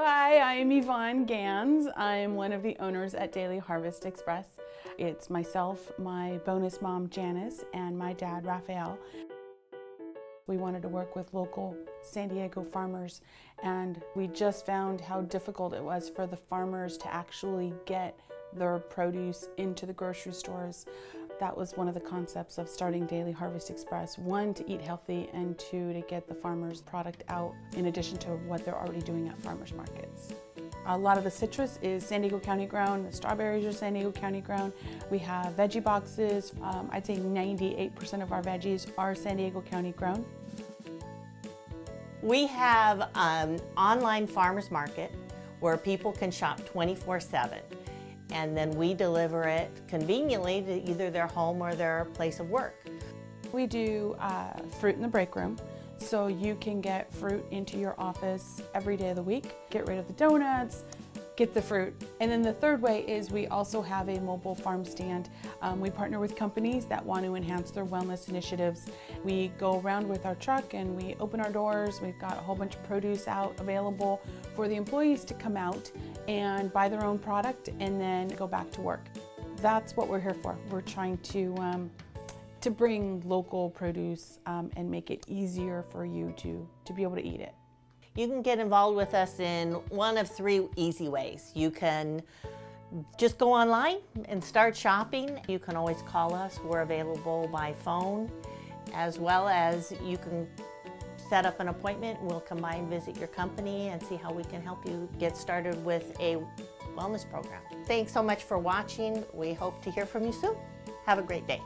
Hi, I'm Yvonne Gans. I'm one of the owners at Daily Harvest Express. It's myself, my bonus mom Janice, and my dad Raphael. We wanted to work with local San Diego farmers, and we just found how difficult it was for the farmers to actually get their produce into the grocery stores. That was one of the concepts of starting Daily Harvest Express. One, to eat healthy, and two, to get the farmers' product out in addition to what they're already doing at farmers markets. A lot of the citrus is San Diego County grown, the strawberries are San Diego County grown. We have veggie boxes. I'd say 98% of our veggies are San Diego County grown. We have an online farmers market where people can shop 24/7. And then we deliver it conveniently to either their home or their place of work. We do fruit in the break room, so you can get fruit into your office every day of the week. Get rid of the donuts, get the fruit. And then the third way is we also have a mobile farm stand. We partner with companies that want to enhance their wellness initiatives. We go around with our truck and we open our doors. We've got a whole bunch of produce out available for the employees to come out and buy their own product and then go back to work. That's what we're here for. We're trying to bring local produce and make it easier for you to be able to eat it. You can get involved with us in one of three easy ways. You can just go online and start shopping. You can always call us. We're available by phone, as well as you can set up an appointment. We'll come by and visit your company and see how we can help you get started with a wellness program. Thanks so much for watching. We hope to hear from you soon. Have a great day.